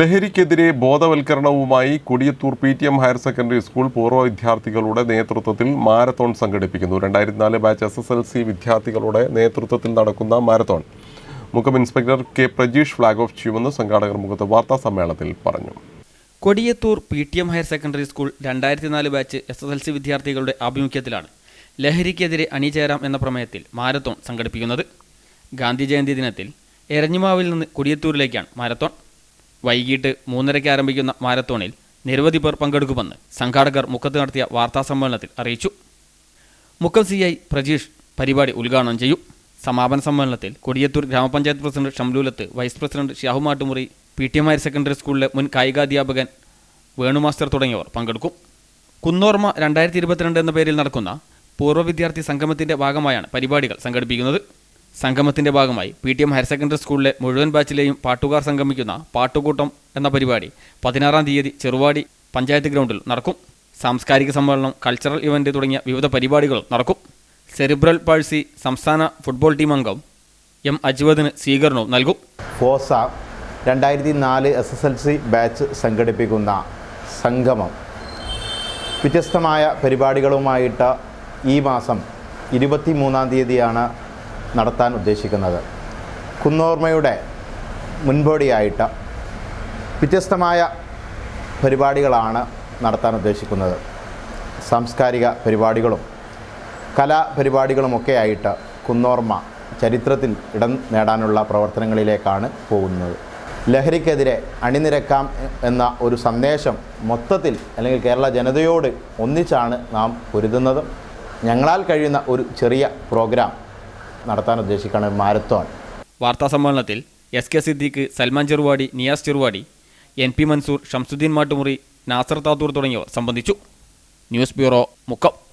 ലഹരിക്കെതിരെ ബോധവൽക്കരണവുമായി Kodiyathur PTM higher secondary school പൂർവ്വ വിദ്യാർത്ഥികളുടെ നേതൃത്വത്തിൽ മാരത്തോൺ സംഘടിപ്പിക്കുന്നു. 2004 ബാച്ച് SSLC വിദ്യാർത്ഥികളുടെ നേതൃത്വത്തിൽ നടക്കുന്ന marathon Mukkam inspector K. Prajeesh flag off ചെയ്യുമെന്ന് സംഘാടകർ മുഖത്ത് വാർത്താ സമ്മേളനത്തിൽ പറഞ്ഞു. Kodiyathur PTM higher secondary school 2004 batch SSLC വിദ്യാർത്ഥികളുടെ ആഭിമുഖ്യത്തിലാണ് ലഹരിക്കെതിരെ അണിചേരാം എന്ന പ്രമേയത്തിൽ മാരത്തോൺ സംഘടിപ്പിക്കുന്നത്. ഗാന്ധി ജയന്തി ദിനത്തിൽ എരഞ്ഞിമാവിൽ നിന്ന് കൊടിയത്തൂരിലേക്കാണ് മാരത്തോൺ. വൈകിട്ട് 3:30-ക്ക് ആരംഭിക്കുന്ന മാരത്തോണിൽ നിരവധി പേർ പങ്കെടുക്കുമെന്ന് സംഘാടകർ മുഖത്ത് നടത്തിയ വാർത്താസമ്മേളനത്തിൽ അറിയിച്ചു. മുക്കം CI പ്രജീഷ് പരിപാടി ഉദ്ഘാടനം ചെയ്യും. സമാപന സമ്മേളനത്തിൽ കൊടിയത്തൂർ ഗ്രാമപഞ്ചായത്ത് president Shamlulath, vice president Shahumattumuri, PTM higher secondary സ്കൂളിലെ മുൻ കായികാധ്യാപകൻ വേണുമാസ്റ്റർ തുടങ്ങിയവർ പങ്കെടുക്കും. കുന്നോർമ്മ 2022 എന്ന പേരിൽ നടക്കുന്ന പൂർവ്വ വിദ്യാർത്ഥി സംഗമത്തിൻ്റെ ഭാഗമായാണ് പരിപാടികൾ സംഘടിപ്പിക്കുന്നത്. സംഗമത്തിന്റെ ഭാഗമായി PTM ഹയർ സെക്കൻഡറി സ്കൂളിലെ മുഴുവൻ ബാച്ചിലെയും പാട്ടുകാർ സംഗമിക്കുന്ന പാട്ടുകൂട്ടം എന്ന പരിപാടി 16-ാം തീയതി ചെറുവാടി പഞ്ചായത്ത് ഗ്രൗണ്ടിൽ നടക്കും. സാംസ്കാരിക സമ്മേളനം, കൾച്ചറൽ ഇവന്റ് തുടങ്ങിയ വിവിധ പരിപാടികൾ നടക്കും. സെറിബ്രൽ പാഴ്സി സംസ്ഥാന ഫുട്ബോൾ ടീം അംഗം M അജ്വദിന് സ്വീകരണവും നൽകും. ഫോസ 2004 SSLC ബാച്ച് സംഘടിപ്പിക്കുന്ന സംഗമം വ്യത്യസ്തമായ പരിപാടികളുമായിട്ട് ഈ മാസം 23-ാം തീയതിയാണ് നടത്താൻ ഉദ്ദേശിക്കുന്നത്. കുന്നോർമ്മയുടെ മുൻപോടിയായിട്ട് വ്യത്യസ്തമായ പരിപാടികളാണ് നടത്താൻ ഉദ്ദേശിക്കുന്നത്. സാംസ്കാരിക പരിപാടികളും കലാപരിപാടികളുമൊക്കെ ആയിട്ട് കുന്നോർമ്മ ചരിത്രത്തിൽ ഇടം നേടാനുള്ള പ്രവർത്തനങ്ങളിലേക്കാണ് പോകുന്നത്. ലഹരിക്കെതിരെ അണിനിരക്കാം എന്ന ഒരു സന്ദേശം മൊത്തത്തിൽ അല്ലെങ്കിൽ കേരള ജനതയോട് ഒന്നിച്ചാണ് നാം പൊരുതുന്നത്. ഞങ്ങളാൽ കഴിയുന്ന ഒരു ചെറിയ പ്രോഗ്രാം നടത്താൻ ഉദ്ദേശിക്കുന്ന മാരത്തോൺ. വാർത്താ സമ്മേളനത്തിൽ SK സിദ്ദീഖ്, സൽമാൻ ചെറുവാടി, നിയാസ് ചെറുവാടി, NP മൻസൂർ, ഷംസുദ്ദീൻ മാട്ടുമുറി, നാസർ താത്തൂർ തുടങ്ങിയവർ സംബന്ധിച്ചു. News bureau, Mukkam.